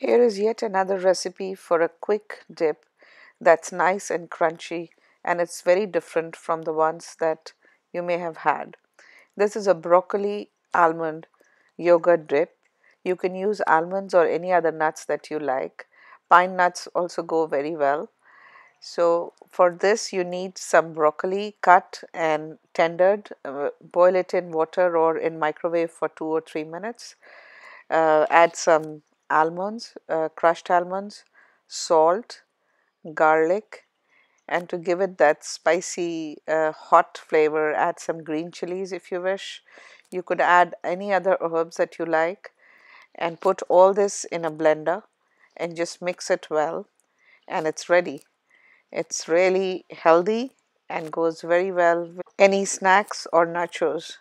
Here is yet another recipe for a quick dip that's nice and crunchy, and it's very different from the ones that you may have had. This is a broccoli almond yogurt dip. You can use almonds or any other nuts that you like. Pine nuts also go very well. So for this you need some broccoli cut and tendered. Boil it in water or in microwave for 2 or 3 minutes. Add some almonds, crushed almonds, salt, garlic, and to give it that spicy hot flavor, add some green chilies if you wish. You could add any other herbs that you like, and put all this in a blender and just mix it well, and it's ready. It's really healthy and goes very well with any snacks or nachos.